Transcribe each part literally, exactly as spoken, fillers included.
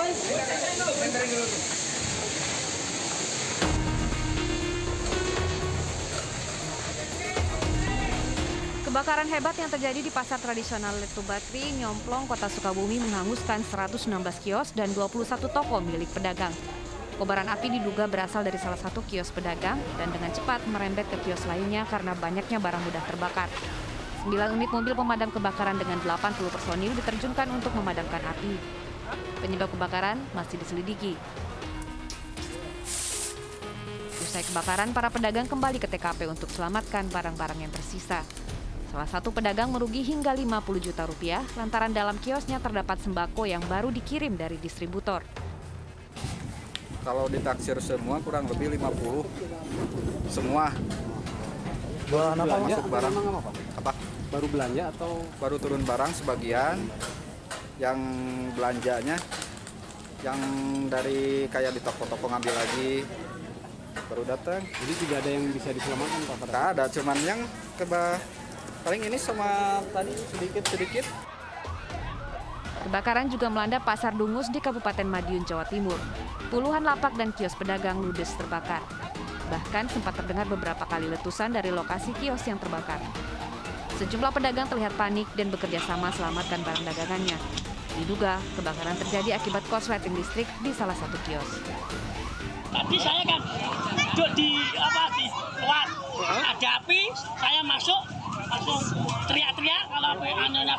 Kebakaran hebat yang terjadi di pasar tradisional Letu Batri, Nyomplong, Kota Sukabumi menghanguskan seratus enam belas kios dan dua puluh satu toko milik pedagang. Kobaran api diduga berasal dari salah satu kios pedagang dan dengan cepat merembet ke kios lainnya karena banyaknya barang mudah terbakar. sembilan unit mobil pemadam kebakaran dengan delapan puluh personil diterjunkan untuk memadamkan api. Penyebab kebakaran masih diselidiki. Usai kebakaran, para pedagang kembali ke T K P untuk selamatkan barang-barang yang tersisa. Salah satu pedagang merugi hingga lima puluh juta rupiah lantaran dalam kiosnya terdapat sembako yang baru dikirim dari distributor. Kalau ditaksir semua kurang lebih lima puluh. Semua. Baru belanja masuk barang apa? Apa? Baru belanja atau baru turun barang sebagian. Yang belanjanya yang dari kayak di toko-toko ngambil lagi baru datang. Jadi tidak ada yang bisa diselamatkan, Pak? Tidak ada, cuman yang keba Paling ini sama tadi sedikit-sedikit. Kebakaran juga melanda pasar Dungus di Kabupaten Madiun, Jawa Timur. Puluhan lapak dan kios pedagang ludes terbakar. Bahkan sempat terdengar beberapa kali letusan dari lokasi kios yang terbakar. Sejumlah pedagang terlihat panik dan bekerja sama selamatkan barang dagangannya. Diduga kebakaran terjadi akibat korsleting listrik di salah satu kios. Tadi saya kan duduk di apa di luar, ada api, saya masuk. Langsung teriak-teriak kalau anunya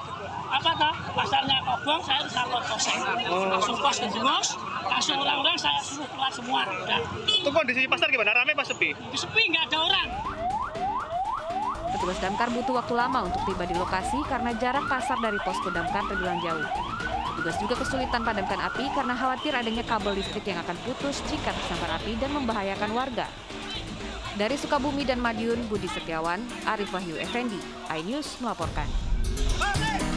apa toh pasarnya kobong, saya harus salon kosong, langsung pos ke Dungus, langsung orang-orang saya suruh keluar semua. Udah. Itu kondisi pasar gimana? Ramai pas sepi? Sepi, nggak ada orang. Petugas damkar butuh waktu lama untuk tiba di lokasi karena jarak pasar dari posko damkar terbilang jauh. Petugas juga kesulitan padamkan api karena khawatir adanya kabel listrik yang akan putus jika tersambar api dan membahayakan warga. Dari Sukabumi dan Madiun, Budi Setiawan, Arif Wahyu Effendi, iNews melaporkan.